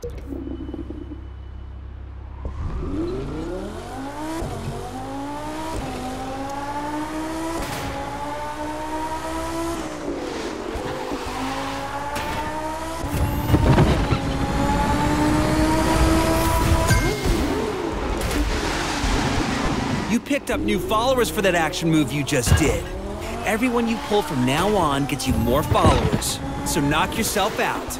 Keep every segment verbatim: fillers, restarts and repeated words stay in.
You picked up new followers for that action move you just did. Everyone you pull from now on gets you more followers, so knock yourself out.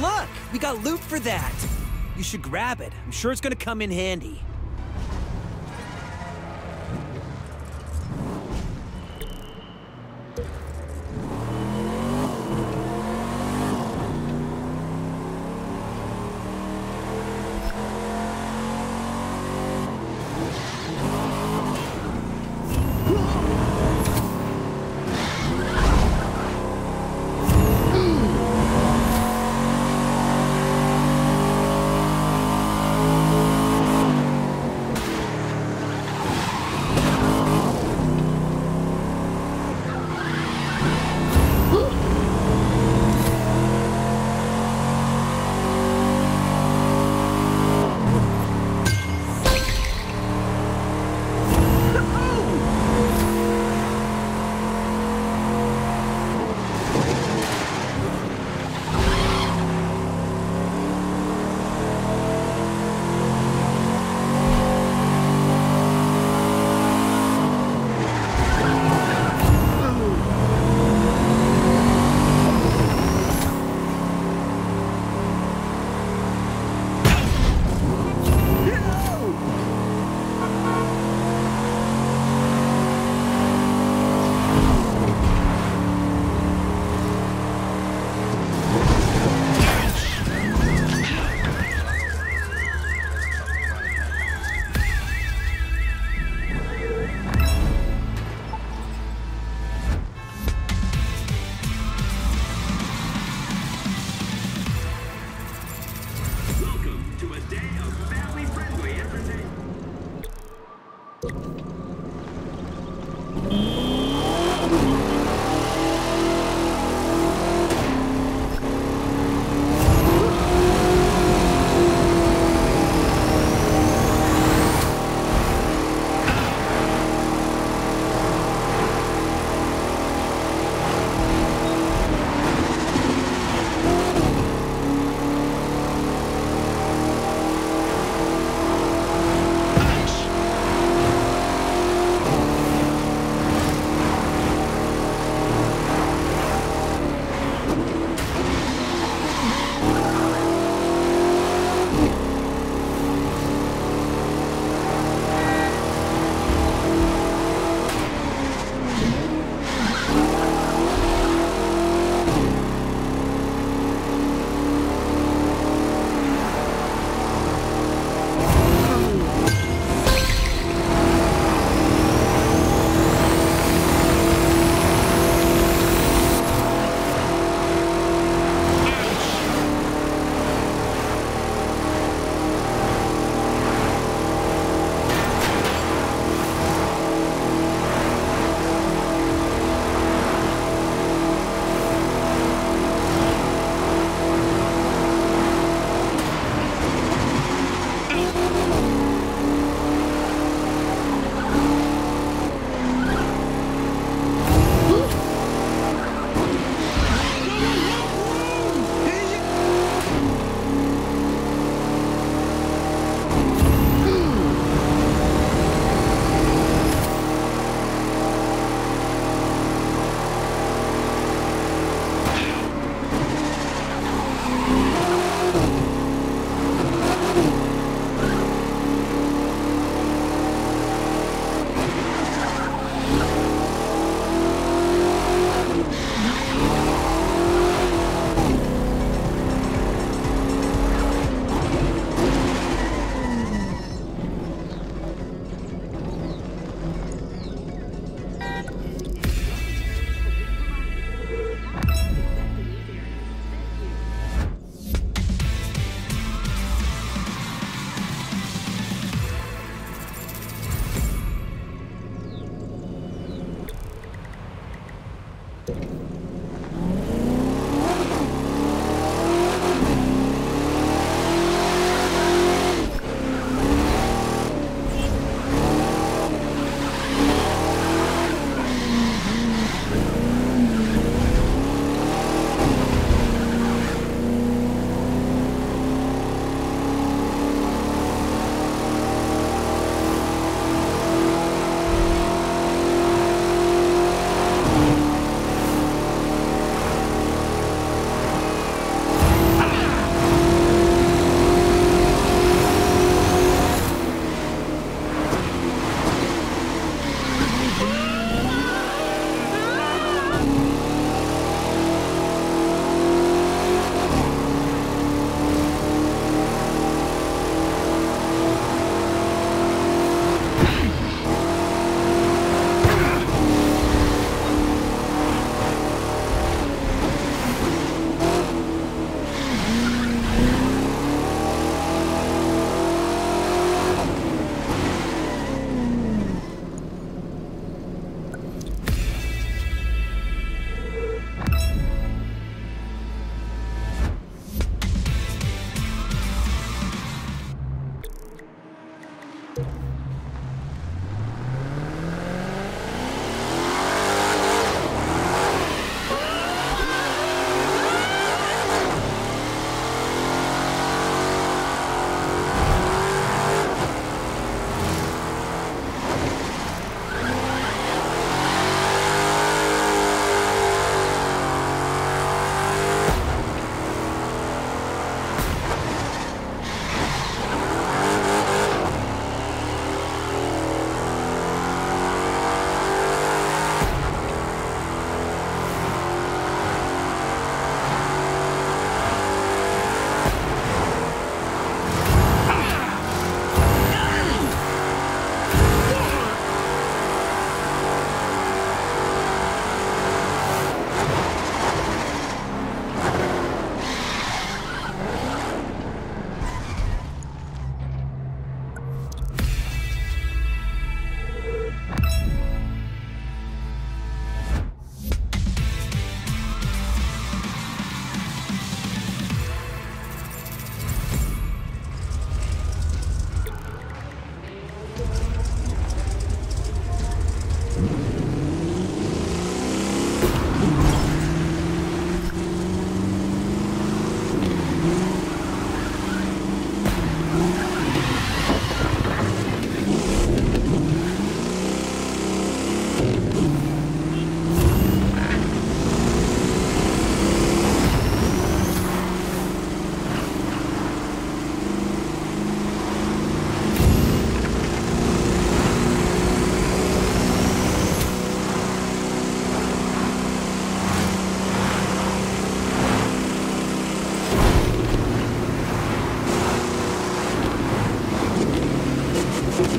Look, we got loot for that. You should grab it. I'm sure it's gonna come in handy.